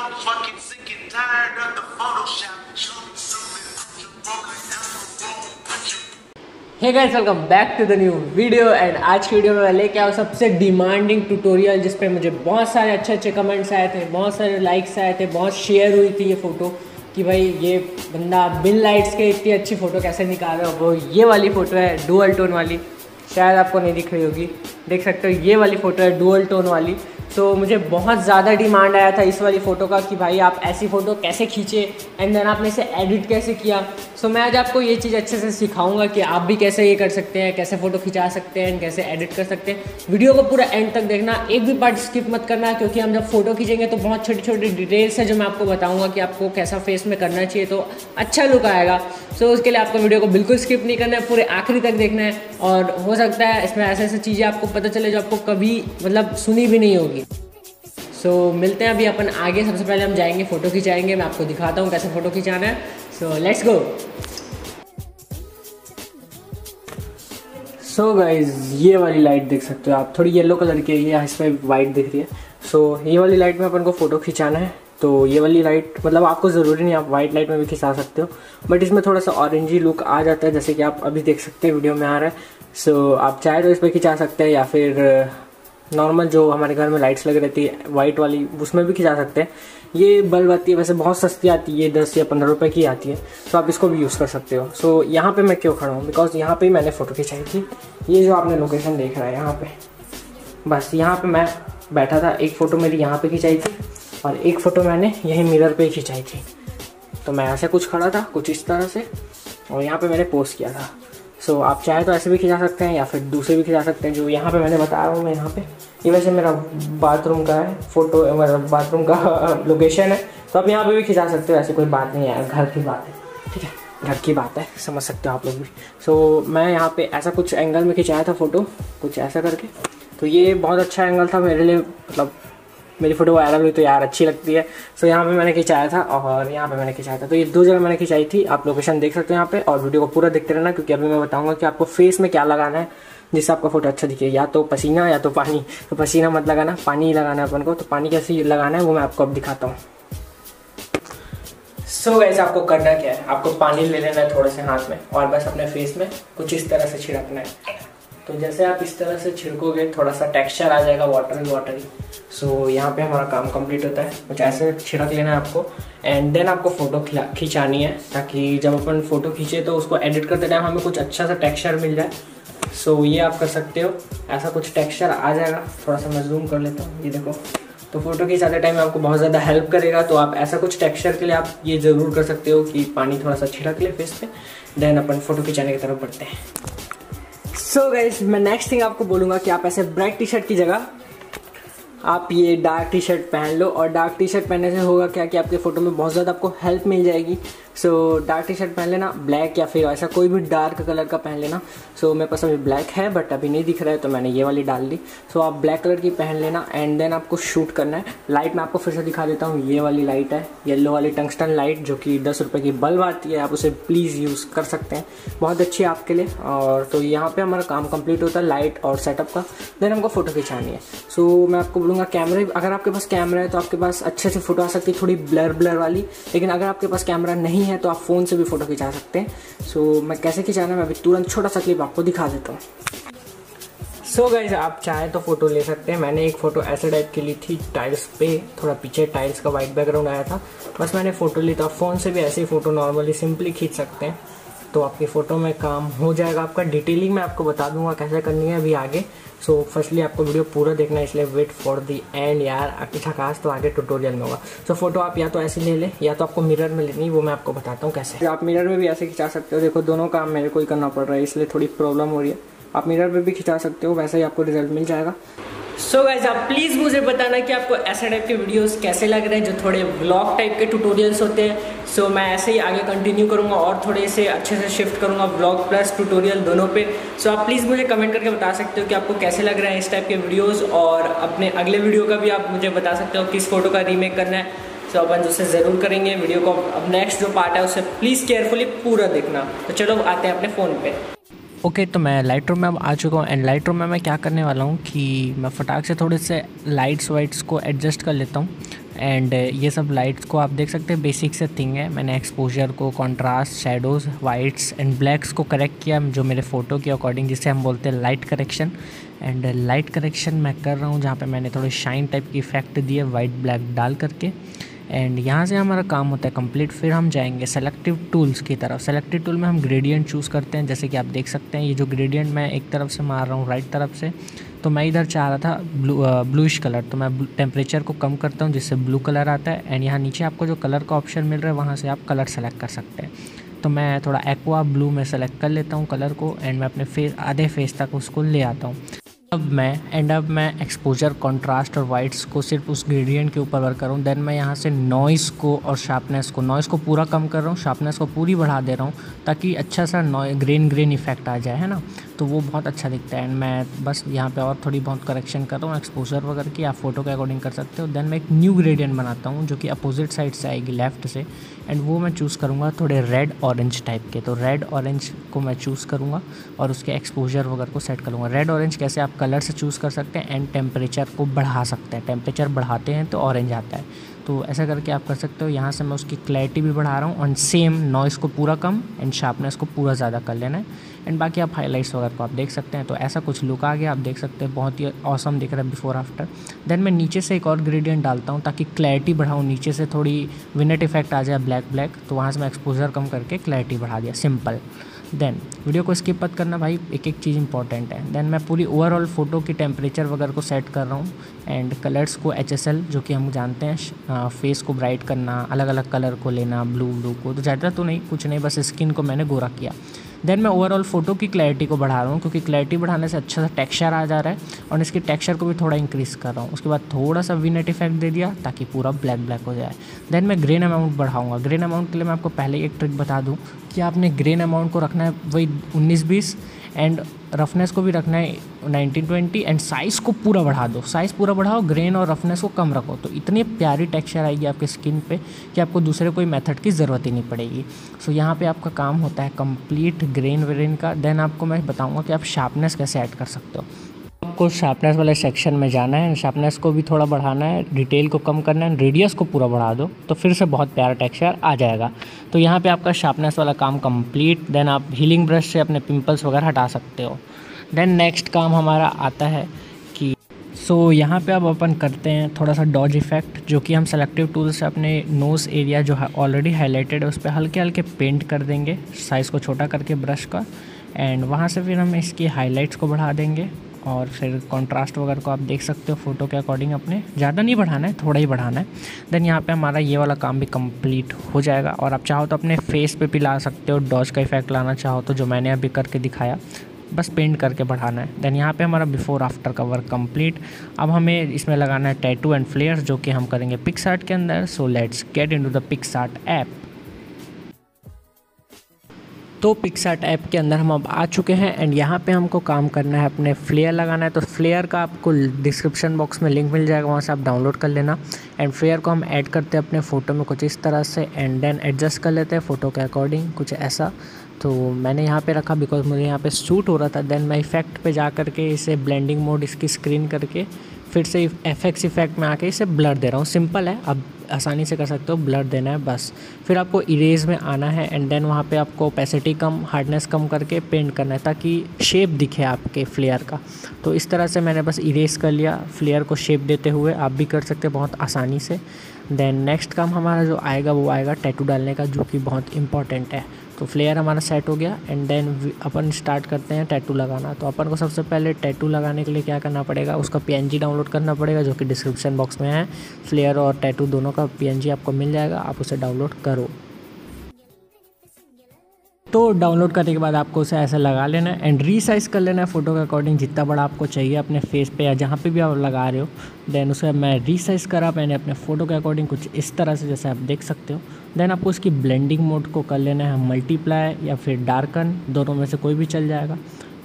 so fucking sick and tired of the Photoshop. Show me something comfortable. Hey guys, welcome back to the new video. And आज की video में मैं लेके आया सबसे demanding tutorial जिसपे मुझे बहुत सारे अच्छे अच्छे कमेंट्स आए थे, बहुत सारे लाइक्स आए थे, बहुत शेयर हुई थी ये फ़ोटो कि भाई ये बंदा बिन लाइट्स के इतनी अच्छी फ़ोटो कैसे निकाल रहा है। वो ये वाली फ़ोटो है डुअल टोन वाली, शायद आपको नहीं दिख रही होगी, देख सकते हो ये वाली फ़ोटो है डुअल टोन वाली। तो मुझे बहुत ज़्यादा डिमांड आया था इस वाली फ़ोटो का कि भाई आप ऐसी फ़ोटो कैसे खींचे एंड देन आपने इसे एडिट कैसे किया। सो मैं आज आपको ये चीज़ अच्छे से सिखाऊंगा कि आप भी कैसे ये कर सकते हैं, कैसे फ़ोटो खिंचा सकते हैं एंड कैसे एडिट कर सकते हैं। वीडियो को पूरा एंड तक देखना, एक भी पार्ट स्किप मत करना, क्योंकि हम जब फ़ोटो खींचेंगे तो बहुत छोटी छोटी डिटेल्स है जो मैं आपको बताऊँगा कि आपको कैसा फेस में करना चाहिए तो अच्छा लुक आएगा। सो उसके लिए आपको वीडियो को बिल्कुल स्किप नहीं करना है, पूरे आखिरी तक देखना है। और हो सकता है इसमें ऐसे ऐसी चीज़ें आपको पता चले जो आपको कभी मतलब सुनी भी नहीं होगी। सो मिलते हैं अभी अपन आगे। सबसे पहले हम जाएंगे फ़ोटो खिंचाएंगे, मैं आपको दिखाता हूँ कैसे फ़ोटो खिंचाना है। So let's go. So guys ये वाली लाइट देख सकते हो आप, थोड़ी येलो कलर की है, ये इसमें वाइट दिख रही है। सो ये वाली लाइट में अपन को फ़ोटो खिंचाना है। तो ये वाली लाइट मतलब आपको ज़रूरी नहीं, आप वाइट लाइट में भी खिंचा सकते हो, बट इसमें थोड़ा सा ऑरेंजी लुक आ जाता है जैसे कि आप अभी देख सकते हैं वीडियो में आ रहा है। सो आप चाहे तो इस पर खिंचा सकते हैं या फिर नॉर्मल जो हमारे घर में लाइट्स लग रहती है वाइट वाली उसमें भी खिंचा सकते हैं। ये बल्ब आती है वैसे बहुत सस्ती आती है, ये 10 या 15 रुपये की आती है, तो आप इसको भी यूज़ कर सकते हो। सो यहाँ पे मैं क्यों खड़ा हूँ, बिकॉज यहाँ पे ही मैंने फ़ोटो खिंचाई थी। ये जो आपने लोकेशन देख रहा है यहाँ पे, बस यहाँ पे मैं बैठा था, एक फ़ोटो मेरी यहाँ पर खिंचाई थी और एक फ़ोटो मैंने यही मिरर पर खिंचाई थी। तो मैं ऐसे कुछ खड़ा था कुछ इस तरह से और यहाँ पर मैंने पोस्ट किया था। सो आप चाहे तो ऐसे भी खिंचा सकते हैं या फिर दूसरे भी खिंचा सकते हैं जो यहाँ पे मैंने बता रहा हूँ। मैं यहाँ पे ये वैसे मेरा बाथरूम का है फ़ोटो, मेरा बाथरूम का लोकेशन है, तो आप यहाँ पे भी खिंचा सकते हो, ऐसी कोई बात नहीं है, घर की बात है, ठीक है, घर की बात है, समझ सकते हो आप लोग भी। सो मैं यहाँ पे ऐसा कुछ एंगल में खिंचाया था फ़ोटो, कुछ ऐसा करके, तो ये बहुत अच्छा एंगल था मेरे लिए, मतलब मेरी फ़ोटो वायरल हुई तो यार अच्छी लगती है। सो यहाँ पे मैंने खिंचाया था और यहाँ पे मैंने खिंचाया था, तो ये दो जगह मैंने खिंचाई थी। आप लोकेशन देख सकते हो यहाँ पे और वीडियो को पूरा देखते रहना, क्योंकि अभी मैं बताऊँगा कि आपको फेस में क्या लगाना है जिससे आपका फोटो अच्छा दिखे, या तो पसीना या तो पानी। तो पसीना मत लगाना, पानी ही लगाना है अपन को। तो पानी कैसे लगाना है वो मैं आपको अब दिखाता हूँ। सो गाइस आपको करना क्या है, आपको पानी ले लेना है थोड़े से हाथ में और बस अपने फेस में कुछ इस तरह से छिड़कना है। तो जैसे आप इस तरह से छिड़कोगे थोड़ा सा टेक्सचर आ जाएगा वाटरी वाटरी। सो यहाँ पे हमारा काम कंप्लीट होता है। कुछ ऐसे छिड़क लेना है आपको एंड देन आपको फ़ोटो खिंचानी है, ताकि जब अपन फ़ोटो खींचे तो उसको एडिट करते टाइम हमें कुछ अच्छा सा टेक्सचर मिल जाए। सो ये आप कर सकते हो, ऐसा कुछ टेक्सचर आ जाएगा। थोड़ा सा मैं जूम कर लेता हूँ, ये देखो। तो फ़ोटो खिंचाते टाइम आपको बहुत ज़्यादा हेल्प करेगा, तो आप ऐसा कुछ टेक्सचर के लिए आप ये ज़रूर कर सकते हो कि पानी थोड़ा सा छिड़क ले फेस पे, देन अपन फ़ोटो खिंचाने की तरफ बढ़ते हैं। सो गाइस मैं नेक्स्ट थिंग आपको बोलूँगा कि आप ऐसे ब्राइट टी शर्ट की जगह आप ये डार्क टी शर्ट पहन लो। और डार्क टी शर्ट पहनने से होगा क्या कि आपके फ़ोटो में बहुत ज़्यादा आपको हेल्प मिल जाएगी। सो डार्क टी शर्ट पहन लेना, ब्लैक या फिर ऐसा कोई भी डार्क कलर का पहन लेना। सो मेरे पास अभी ब्लैक है बट अभी नहीं दिख रहा है तो मैंने ये वाली डाल दी। सो आप ब्लैक कलर की पहन लेना एंड देन आपको शूट करना है। लाइट मैं आपको फिर से दिखा देता हूँ, ये वाली लाइट है येलो वाली टंगस्टन लाइट, जो कि 10 रुपये की बल्ब आती है। आप उसे प्लीज़ यूज़ कर सकते हैं, बहुत अच्छी है आपके लिए। और तो यहाँ पर हमारा काम कम्प्लीट होता है लाइट और सेटअप का, देन हमको फ़ोटो खिंचानी है। सो मैं आपको कैमरे, अगर आपके पास कैमरा है तो आपके पास अच्छे से फोटो आ सकती है, थोड़ी ब्लर ब्लर वाली। लेकिन अगर आपके पास कैमरा नहीं है तो आप फ़ोन से भी फ़ोटो खिंचा सकते हैं। सो मैं कैसे खिंचाना है मैं अभी तुरंत छोटा सा क्लिप आपको दिखा देता हूँ। सो गाइस आप चाहे तो फ़ोटो ले सकते हैं। मैंने एक फ़ोटो ऐसे टाइप की ली थी, टाइल्स पे, थोड़ा पीछे टाइल्स का वाइट बैकग्राउंड आया था, बस मैंने फ़ोटो ली। तो आप फ़ोन से भी ऐसे ही फ़ोटो नॉर्मली सिंपली खींच सकते हैं, तो आपकी फ़ोटो में काम हो जाएगा आपका। डिटेलिंग मैं आपको बता दूंगा कैसे करनी है अभी आगे। सो फर्स्टली आपको वीडियो पूरा देखना है, इसलिए वेट फॉर दी एंड यार, अच्छा खास तो आगे ट्यूटोरियल में होगा। सो फ़ोटो आप या तो ऐसे ले ले या तो आपको मिरर में लेनी, वो मैं आपको बताता हूँ कैसे। आप मिरर में भी ऐसे खिंचा सकते हो, देखो दोनों काम मेरे को ही करना पड़ रहा है इसलिए थोड़ी प्रॉब्लम हो रही है। आप मिरर में भी खिंचा सकते हो, वैसे ही आपको रिजल्ट मिल जाएगा। सो गाइस आप प्लीज़ मुझे बताना कि आपको ऐसे टाइप के वीडियोस कैसे लग रहे हैं, जो थोड़े व्लॉग टाइप के ट्यूटोरियल्स होते हैं। सो मैं ऐसे ही आगे कंटिन्यू करूँगा और थोड़े से अच्छे से शिफ्ट करूँगा व्लॉग प्लस ट्यूटोरियल दोनों पे। सो आप प्लीज़ मुझे कमेंट करके बता सकते हो कि आपको कैसे लग रहा है इस टाइप के वीडियोज़, और अपने अगले वीडियो का भी आप मुझे बता सकते हो किस फ़ोटो का रीमेक करना है। सो अपन उसे ज़रूर करेंगे वीडियो को। अब नेक्स्ट जो पार्ट है उसे प्लीज़ केयरफुली पूरा देखना। तो चलो आते हैं अपने फ़ोन पर। ओके तो मैं लाइट रूम में अब आ चुका हूँ एंड लाइट रूम में मैं क्या करने वाला हूँ कि मैं फटाक से थोड़े से लाइट्स वाइट्स को एडजस्ट कर लेता हूँ एंड ये सब लाइट्स को आप देख सकते हैं, बेसिक से थिंग है। मैंने एक्सपोजर को, contrast, shadows, whites and blacks को करेक्ट किया जो मेरे फ़ोटो के अकॉर्डिंग, जिसे हम बोलते हैं light correction. And light correction मैं कर रहा हूँ जहाँ पे मैंने थोड़े शाइन टाइप की इफेक्ट दिए वाइट ब्लैक डाल करके। एंड यहाँ से हमारा काम होता है कंप्लीट। फिर हम जाएंगे सेलेक्टिव टूल्स की तरफ। सेलेक्टिव टूल में हम ग्रेडियंट चूज़ करते हैं, जैसे कि आप देख सकते हैं ये जो ग्रेडियंट मैं एक तरफ से मार रहा हूँ राइट तरफ से, तो मैं इधर चाह रहा था ब्लूइश कलर, तो मैं टेम्परेचर को कम करता हूँ जिससे ब्लू कलर आता है। एंड यहाँ नीचे आपको जो कलर का ऑप्शन मिल रहा है वहाँ से आप कलर सेलेक्ट कर सकते हैं। तो मैं थोड़ा एक्वा ब्लू में सेलेक्ट कर लेता हूँ कलर को, एंड मैं अपने फेस, आधे फेस तक उसको ले आता हूँ। अब मैं एक्सपोजर, कंट्रास्ट और वाइट्स को सिर्फ उस ग्रेडियंट के ऊपर वर्क कर रहा हूँ। देन मैं यहाँ से नॉइज़ को और शार्पनेस को, नॉइज़ को पूरा कम कर रहा हूँ, शार्पनेस को पूरी बढ़ा दे रहा हूँ ताकि अच्छा सा ग्रीन इफेक्ट आ जाए, है ना, तो वो बहुत अच्छा दिखता है। एंड मैं बस यहाँ पे और थोड़ी बहुत करेक्शन कर रहा हूँ एक्सपोजर वगैरह की, आप फोटो के अकॉर्डिंग कर सकते हो। देन मैं एक न्यू ग्रेडियंट बनाता हूँ जो कि अपोजिट साइड से आएगी, लेफ़्ट से, एंड वो मैं चूज़ करूँगा थोड़े रेड ऑरेंज टाइप के। तो रेड ऑरेंज को मैं चूज़ करूँगा और उसके एक्सपोजर वगैरह को सेट करूँगा। रेड ऑरेंज कैसे आप कलर से चूज़ कर सकते हैं एंड टेम्परेचर को बढ़ा सकते हैं, टेम्परेचर बढ़ाते हैं तो ऑरेंज आता है, तो ऐसा करके आप कर सकते हो। यहाँ से मैं उसकी क्लैरिटी भी बढ़ा रहा हूँ, एंड सेम नॉइज़ को पूरा कम एंड शार्पनेस को पूरा ज़्यादा कर लेना है। एंड बाकी आप हाइलाइट्स वगैरह को आप देख सकते हैं। तो ऐसा कुछ लुक आ गया, आप देख सकते हैं, बहुत ही ऑसम दिख रहा है बिफोर आफ्टर। देन मैं नीचे से एक और ग्रेडियंट डालता हूँ ताकि क्लैरिटी बढ़ाऊँ, नीचे से थोड़ी विनेट इफेक्ट आ जाए ब्लैक, तो वहाँ से मैं एक्सपोजर कम करके क्लैरिटी बढ़ा दिया, सिंपल। देन वीडियो को स्किप मत करना भाई, एक एक चीज़ इंपॉर्टेंट है। देन मैं पूरी ओवरऑल फ़ोटो की टेम्परेचर वगैरह को सेट कर रहा हूँ, एंड कलर्स को HSL जो कि हम जानते हैं, फेस को ब्राइट करना, अलग अलग कलर को लेना, ब्लू को, तो ज़्यादा तो नहीं, कुछ नहीं, बस स्किन को मैंने गोरा किया। देन मैं ओवरऑल फ़ोटो की क्लैरिटी को बढ़ा रहा हूँ क्योंकि क्लैरिटी बढ़ाने से अच्छा सा टेक्सचर आ जा रहा है, और इसके टेक्सचर को भी थोड़ा इंक्रीज़ कर रहा हूँ। उसके बाद थोड़ा सा विनेट इफेक्ट दे दिया ताकि पूरा ब्लैक हो जाए। देन मैं ग्रेन अमाउंट बढ़ाऊँगा। ग्रेन अमाउंट के लिए मैं आपको पहले ही एक ट्रिक बता दूँ कि आपने ग्रेन अमाउंट को रखना है वही 19-20, एंड रफनेस को भी रखना है 19-20, एंड साइज़ को पूरा बढ़ा दो। साइज़ पूरा बढ़ाओ, ग्रेन और रफनेस को कम रखो, तो इतनी प्यारी टेक्सचर आएगी आपके स्किन पे कि आपको दूसरे कोई मेथड की ज़रूरत ही नहीं पड़ेगी। सो यहाँ पे आपका काम होता है कंप्लीट ग्रेन व्रेन का। देन आपको मैं बताऊँगा कि आप शार्पनेस कैसे ऐड कर सकते हो। आपको शार्पनेस वाले सेक्शन में जाना है, शार्पनेस को भी थोड़ा बढ़ाना है, डिटेल को कम करना है, रेडियस को पूरा बढ़ा दो, तो फिर से बहुत प्यारा टेक्सचर आ जाएगा। तो यहाँ पे आपका शार्पनेस वाला काम कंप्लीट। देन आप हीलिंग ब्रश से अपने पिंपल्स वगैरह हटा सकते हो। देन नेक्स्ट काम हमारा आता है कि यहाँ पे अब अपन करते हैं थोड़ा सा डॉज इफेक्ट, जो कि हम सेलेक्टिव टूल से अपने नोज़ एरिया जो ऑलरेडी हाईलाइटेड है उस पर हल्के हल्के पेंट कर देंगे साइज़ को छोटा करके ब्रश का, एंड वहाँ से फिर हम इसकी हाईलाइट्स को बढ़ा देंगे। और फिर कंट्रास्ट वगैरह को आप देख सकते हो फ़ोटो के अकॉर्डिंग, अपने ज़्यादा नहीं बढ़ाना है, थोड़ा ही बढ़ाना है। देन यहाँ पे हमारा ये वाला काम भी कंप्लीट हो जाएगा, और आप चाहो तो अपने फेस पे भी ला सकते हो, डॉज का इफेक्ट लाना चाहो तो, जो मैंने अभी करके दिखाया, बस पेंट करके बढ़ाना है। देन यहाँ पे हमारा बिफ़ोर आफ्टर का वर्क कंप्लीट। अब हमें इसमें लगाना है टैटू एंड फ्लेयर्स, जो कि हम करेंगे पिक्सआर्ट के अंदर। So let's get into the PicsArt app. तो पिक्सआर्ट ऐप के अंदर हम अब आ चुके हैं, एंड यहाँ पे हमको काम करना है, अपने फ्लेयर लगाना है। तो फ्लेयर का आपको डिस्क्रिप्शन बॉक्स में लिंक मिल जाएगा, वहाँ से आप डाउनलोड कर लेना। एंड फ्लेयर को हम ऐड करते हैं अपने फ़ोटो में कुछ इस तरह से, एंड देन एडजस्ट कर लेते हैं फ़ोटो के अकॉर्डिंग कुछ ऐसा। तो मैंने यहाँ पे रखा बिकॉज मुझे यहाँ पे शूट हो रहा था। देन मैं इफ़ेक्ट पे जा करके इसे ब्लेंडिंग मोड इसकी स्क्रीन करके फिर से इफेक्ट में आके इसे ब्लर दे रहा हूँ। सिंपल है, अब आसानी से कर सकते हो, ब्लर देना है बस। फिर आपको इरेज में आना है, एंड देन वहाँ पे आपको ओपेसिटी कम, हार्डनेस कम करके पेंट करना है ताकि शेप दिखे आपके फ्लेयर का। तो इस तरह से मैंने बस इरेज कर लिया फ्लेयर को शेप देते हुए, आप भी कर सकते हो बहुत आसानी से। देन नेक्स्ट काम हमारा जो आएगा वो आएगा टैटू डालने का, जो कि बहुत इंपॉर्टेंट है। तो फ्लेयर हमारा सेट हो गया, एंड देन अपन स्टार्ट करते हैं टैटू लगाना। तो अपन को सबसे पहले टैटू लगाने के लिए क्या करना पड़ेगा, उसका PNG डाउनलोड करना पड़ेगा जो कि डिस्क्रिप्शन बॉक्स में है। फ्लेयर और टैटू दोनों का PNG आपको मिल जाएगा, आप उसे डाउनलोड करो। तो डाउनलोड करने के बाद आपको उसे ऐसे लगा लेना है, एंड रीसाइज़ कर लेना है फ़ोटो के अकॉर्डिंग, जितना बड़ा आपको चाहिए अपने फेस पे या जहाँ पे भी आप लगा रहे हो। देन उसे मैं रीसाइज़ करा मैंने अपने फ़ोटो के अकॉर्डिंग कुछ इस तरह से, जैसे आप देख सकते हो। देन आपको उसकी ब्लेंडिंग मोड को कर लेना है मल्टीप्लाई या फिर डार्कन, दोनों में से कोई भी चल जाएगा।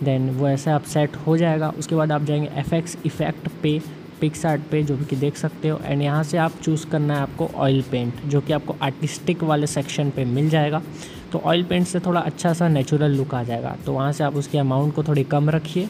देन वो ऐसे आप सेट हो जाएगा। उसके बाद आप जाएंगे इफ़ेक्ट पे, पिक्सआर्ट पे, जो कि देख सकते हो, एंड यहाँ से आप चूज़ करना है आपको ऑयल पेंट, जो कि आपको आर्टिस्टिक वाले सेक्शन पे मिल जाएगा। तो ऑयल पेंट से थोड़ा अच्छा सा नेचुरल लुक आ जाएगा। तो वहाँ से आप उसकी अमाउंट को थोड़ी कम रखिए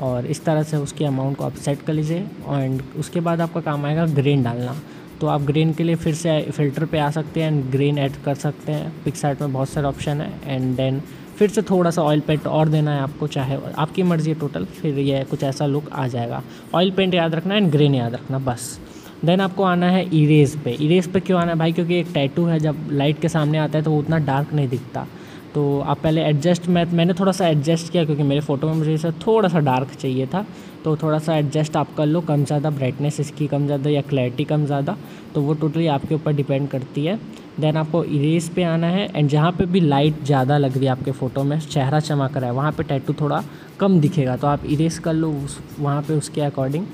और इस तरह से उसकी अमाउंट को आप सेट कर लीजिए। एंड उसके बाद आपका काम आएगा ग्रेन डालना। तो आप ग्रीन के लिए फिर से फ़िल्टर पे आ सकते हैं एंड ग्रीन ऐड कर सकते हैं। पिक्सार्ट में बहुत सारे ऑप्शन है। एंड देन फिर से थोड़ा सा ऑयल पेंट और देना है आपको, चाहे आपकी मर्ज़ी है टोटल। फिर ये कुछ ऐसा लुक आ जाएगा। ऑयल पेंट याद रखना एंड ग्रीन याद रखना बस। देन आपको आना है इरेज़ पे। इरेज़ पे क्यों आना है भाई? क्योंकि एक टैटू है, जब लाइट के सामने आता है तो वो उतना डार्क नहीं दिखता। तो आप पहले एडजस्ट, मैंने थोड़ा सा एडजस्ट किया क्योंकि मेरे फ़ोटो में मुझे थोड़ा सा डार्क चाहिए था, तो थोड़ा सा एडजस्ट आप कर लो, कम ज़्यादा ब्राइटनेस इसकी कम ज़्यादा या क्लैरिटी कम ज़्यादा, तो वो टोटली आपके ऊपर डिपेंड करती है। देन आपको इरेज़ पे आना है एंड जहाँ पे भी लाइट ज़्यादा लग रही है आपके फ़ोटो में, चेहरा चमक रहा है, वहाँ पे टैटू थोड़ा कम दिखेगा, तो आप इरेज़ कर लो वहाँ पे उसके अकॉर्डिंग।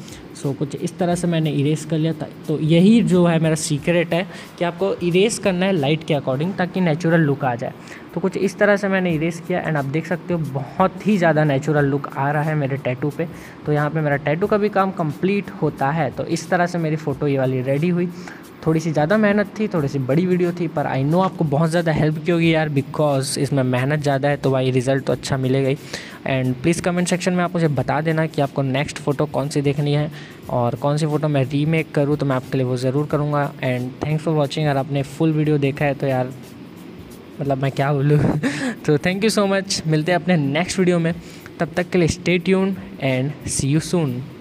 सो कुछ इस तरह से मैंने इरेज़ कर लिया था। तो यही जो है मेरा सीक्रेट है कि आपको इरेज़ करना है लाइट के अकॉर्डिंग ताकि नेचुरल लुक आ जाए। तो कुछ इस तरह से मैंने इरेज़ किया एंड आप देख सकते हो बहुत ही ज़्यादा नेचुरल लुक आ रहा है मेरे टैटू पे। तो यहाँ पे मेरा टैटू का भी काम कंप्लीट होता है। तो इस तरह से मेरी फ़ोटो ये वाली रेडी हुई। थोड़ी सी ज़्यादा मेहनत थी, थोड़ी सी बड़ी वीडियो थी, पर आई नो आपको बहुत ज़्यादा हेल्प की होगी यार, बिकॉज़ इसमें मेहनत ज़्यादा है तो भाई रिज़ल्ट तो अच्छा मिलेगा ही। एंड प्लीज़ कमेंट सेक्शन में आप मुझे बता देना कि आपको नेक्स्ट फ़ोटो कौन सी देखनी है और कौन सी फ़ोटो मैं रीमेक करूँ, तो मैं आपके लिए वो ज़रूर करूँगा। And thanks for watching. अगर आपने फुल वीडियो देखा है तो यार मतलब मैं क्या बोलूँ तो थैंक यू सो मच। मिलते हैं अपने नेक्स्ट वीडियो में, तब तक के लिए stay tuned and see you soon.